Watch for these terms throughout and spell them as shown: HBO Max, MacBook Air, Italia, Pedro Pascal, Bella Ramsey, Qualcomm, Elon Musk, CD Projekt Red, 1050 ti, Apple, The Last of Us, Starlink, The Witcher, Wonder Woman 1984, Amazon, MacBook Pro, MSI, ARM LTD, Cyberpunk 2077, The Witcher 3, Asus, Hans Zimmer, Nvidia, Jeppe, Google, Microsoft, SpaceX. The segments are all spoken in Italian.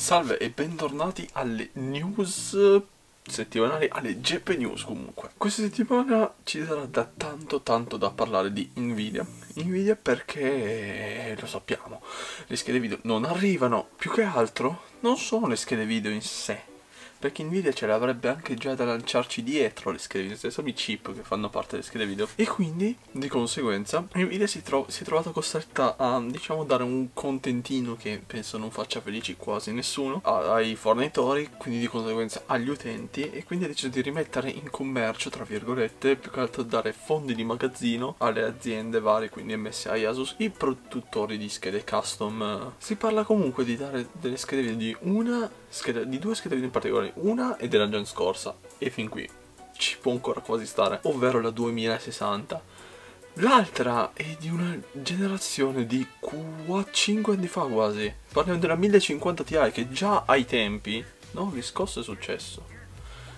Salve e bentornati alle news settimanali, alle Jeppe News comunque. Questa settimana ci sarà da tanto da parlare di Nvidia perché lo sappiamo, le schede video non arrivano, più che altro non sono le schede video in sé, perché Nvidia ce l'avrebbe anche già da lanciarci dietro le schede video, sono i chip che fanno parte delle schede video, e quindi di conseguenza Nvidia si è trovata costretta a, diciamo, dare un contentino che penso non faccia felici quasi nessuno ai fornitori, quindi di conseguenza agli utenti, e quindi ha deciso di rimettere in commercio, tra virgolette, più che altro dare fondi di magazzino alle aziende varie, quindi MSI, Asus, i produttori di schede custom. Si parla comunque di dare delle schede video di due schede video in particolare, una è della gen scorsa e fin qui ci può ancora quasi stare, ovvero la 2060. L'altra è di una generazione di 5 anni fa quasi, parliamo della 1050 Ti che già ai tempi non riscosse successo.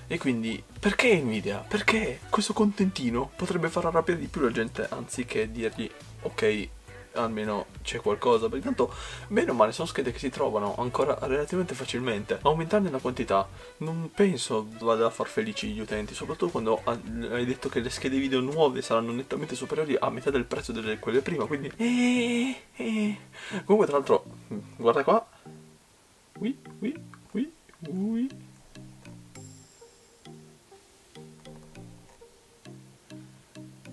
E quindi perché Nvidia? Perché questo contentino potrebbe far arrabbiare di più la gente anziché dirgli ok, almeno c'è qualcosa, perché tanto meno male sono schede che si trovano ancora relativamente facilmente. Aumentarne la quantità non penso vada a far felici gli utenti, soprattutto quando hai detto che le schede video nuove saranno nettamente superiori a metà del prezzo delle quelle prima, quindi comunque, tra l'altro, guarda qua,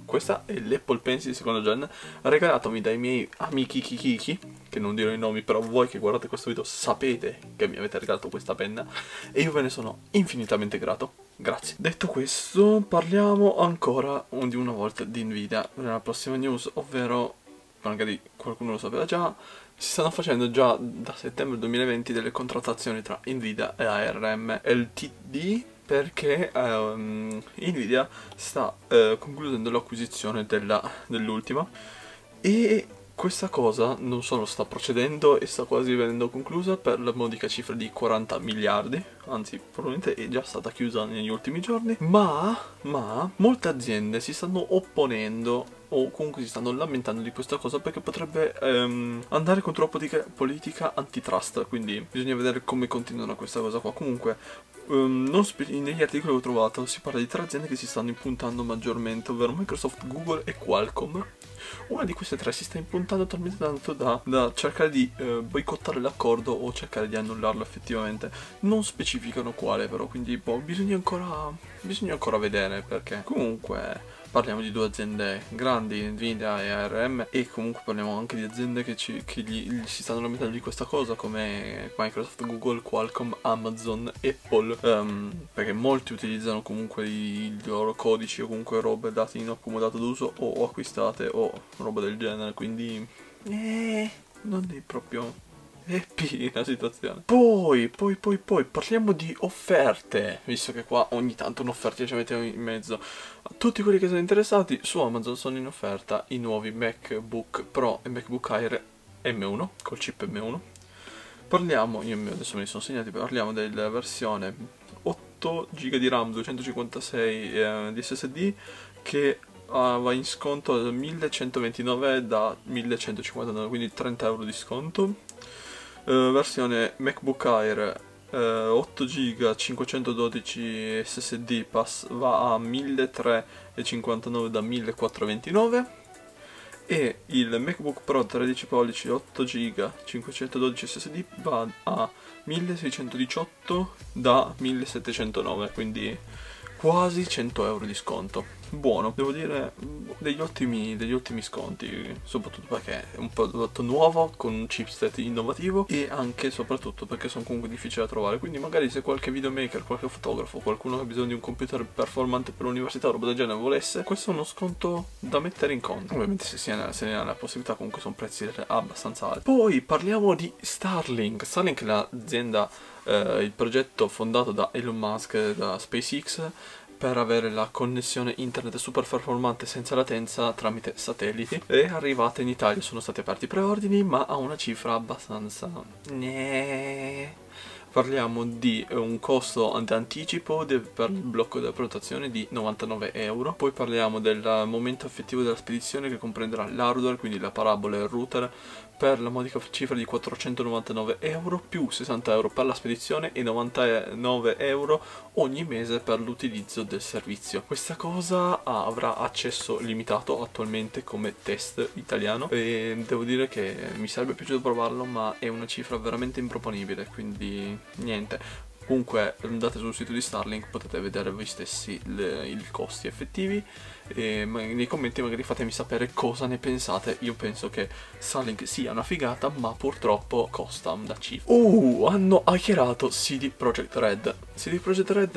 questa è l'Apple Pencil secondo gen, regalatomi dai miei amici Kikiki, che non dirò i nomi, però voi che guardate questo video sapete che mi avete regalato questa penna e io ve ne sono infinitamente grato, grazie. Detto questo, parliamo ancora di una volta di Nvidia nella prossima news, ovvero, magari qualcuno lo sapeva già, si stanno facendo già da settembre 2020 delle contrattazioni tra Nvidia e ARM LTD, perché Nvidia sta concludendo l'acquisizione dell'ultima, e questa cosa non solo sta procedendo e sta quasi venendo conclusa per la modica cifra di 40 miliardi, anzi probabilmente è già stata chiusa negli ultimi giorni, ma molte aziende si stanno opponendo o comunque si stanno lamentando di questa cosa perché potrebbe andare contro la politica antitrust, quindi bisogna vedere come continuano questa cosa qua. Comunque negli articoli che ho trovato si parla di tre aziende che si stanno impuntando maggiormente, ovvero Microsoft, Google e Qualcomm. Una di queste tre si sta impuntando talmente tanto da cercare di boicottare l'accordo o cercare di annullarlo effettivamente, non specificano quale però, quindi bisogna ancora vedere, perché comunque parliamo di due aziende grandi, Nvidia e ARM, e comunque parliamo anche di aziende che si stanno lamentando di questa cosa, come Microsoft, Google, Qualcomm, Amazon, Apple, perché molti utilizzano comunque i loro codici o comunque robe dati in accomodato d'uso o acquistate o roba del genere, quindi non è proprio happy la situazione. Poi parliamo di offerte, visto che qua ogni tanto un'offerta ci mette in mezzo. Tutti quelli che sono interessati, su Amazon sono in offerta i nuovi MacBook Pro e MacBook Air M1 col chip M1. Parliamo, io adesso me li sono segnati, parliamo della versione 8 GB di RAM, 256 di SSD, che va in sconto da 1129 da 1159, quindi 30 euro di sconto. Versione MacBook Air 8 GB 512 SSD va a 1359 da 1429, e il MacBook Pro 13 pollici 8 GB 512 SSD va a 1618 da 1709, quindi quasi 100 euro di sconto. Buono, devo dire, degli ottimi sconti, soprattutto perché è un prodotto nuovo con un chipset innovativo, e anche e soprattutto perché sono comunque difficili da trovare, quindi magari se qualche videomaker, qualche fotografo, qualcuno che ha bisogno di un computer performante per l'università o roba del genere volesse, questo è uno sconto da mettere in conto, ovviamente se ne ha la possibilità, comunque sono prezzi abbastanza alti. Poi parliamo di Starlink, l'azienda, il progetto fondato da Elon Musk, da SpaceX, per avere la connessione internet super performante senza latenza tramite satelliti, è arrivata in Italia. Sono stati aperti preordini, ma a una cifra abbastanza parliamo di un costo d'anticipo per il blocco della prenotazione di 99 euro. Poi parliamo del momento effettivo della spedizione, che comprenderà l'hardware, quindi la parabola e il router, per la modica cifra di 499 euro, più 60 euro per la spedizione e 99 euro ogni mese per l'utilizzo del servizio. Questa cosa avrà accesso limitato attualmente come test italiano, e devo dire che mi sarebbe piaciuto provarlo, ma è una cifra veramente improponibile, quindi niente. Comunque andate sul sito di Starlink, potete vedere voi stessi i costi effettivi, e nei commenti magari fatemi sapere cosa ne pensate. Io penso che Starlink sia una figata, ma purtroppo costa una cifra. Hanno hackerato CD Projekt Red. CD Projekt Red,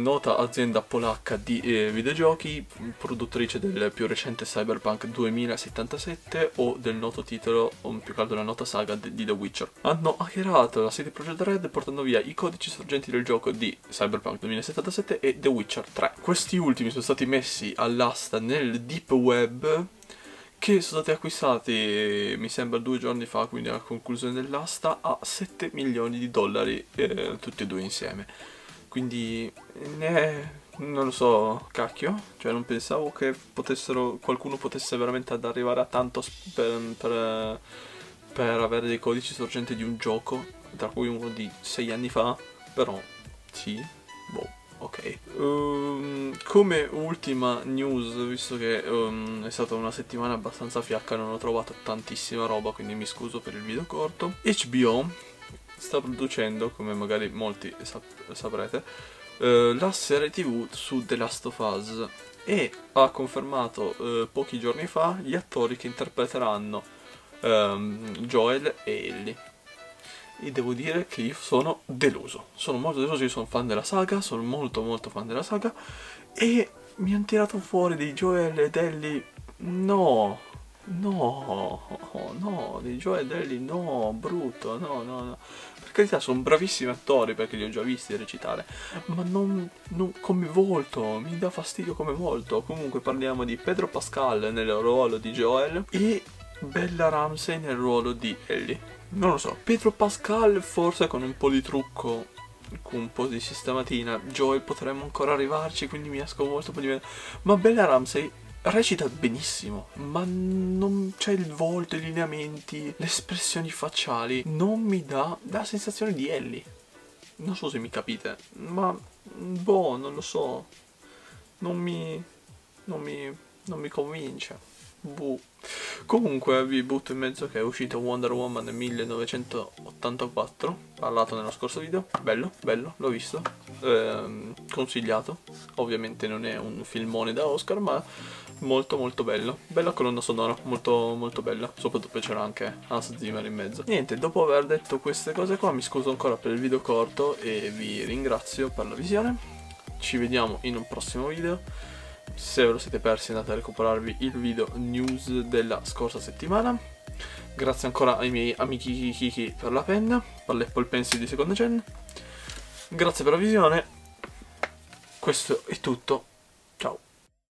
nota azienda polacca di videogiochi, produttrice del più recente Cyberpunk 2077 o del noto titolo, o più caldo la nota saga di The Witcher. Hanno hackerato la CD Projekt Red portando via i codici sorgenti del gioco di Cyberpunk 2077 e The Witcher 3. Questi ultimi sono stati messi all'asta nel deep web, che sono stati acquistati mi sembra 2 giorni fa, quindi alla conclusione dell'asta, a 7 milioni di dollari tutti e due insieme. Quindi non lo so, cacchio, cioè non pensavo che qualcuno potesse veramente arrivare a tanto per avere dei codici sorgenti di un gioco, tra cui uno di 6 anni fa. Però sì, boh, ok. Come ultima news, visto che è stata una settimana abbastanza fiacca, non ho trovato tantissima roba, quindi mi scuso per il video corto. HBO sta producendo, come magari molti saprete, la serie TV su The Last of Us, e ha confermato pochi giorni fa gli attori che interpreteranno Joel e Ellie. E devo dire che io sono deluso, sono molto deluso. Io sono fan della saga, sono molto fan della saga, e mi hanno tirato fuori dei Joel ed Ellie, no, dei Joel ed Ellie, no, brutto, no. Per carità, sono bravissimi attori, perché li ho già visti recitare, ma non come volto, mi dà fastidio come volto. Comunque parliamo di Pedro Pascal nel ruolo di Joel e Bella Ramsey nel ruolo di Ellie. Non lo so, Pedro Pascal forse con un po' di trucco, con un po' di sistematina, Joel potremmo ancora arrivarci, quindi mi esco molto un po' di meno. Ma Bella Ramsey recita benissimo, ma non c'è il volto, i lineamenti, le espressioni facciali, non mi dà la sensazione di Ellie. Non so se mi capite, ma boh, non lo so, non mi convince. Buh. Comunque vi butto in mezzo che è uscito Wonder Woman 1984, parlato nello scorso video. Bello, l'ho visto, consigliato. Ovviamente non è un filmone da Oscar, ma molto bello. Bella colonna sonora, molto bella. Soprattutto c'era anche Hans Zimmer in mezzo. Niente, dopo aver detto queste cose qua mi scuso ancora per il video corto e vi ringrazio per la visione. Ci vediamo in un prossimo video. Se ve lo siete persi, andate a recuperarvi il video news della scorsa settimana. Grazie ancora ai miei amici Kiki per la penna, per l'Apple Pencil di seconda gen. Grazie per la visione. Questo è tutto.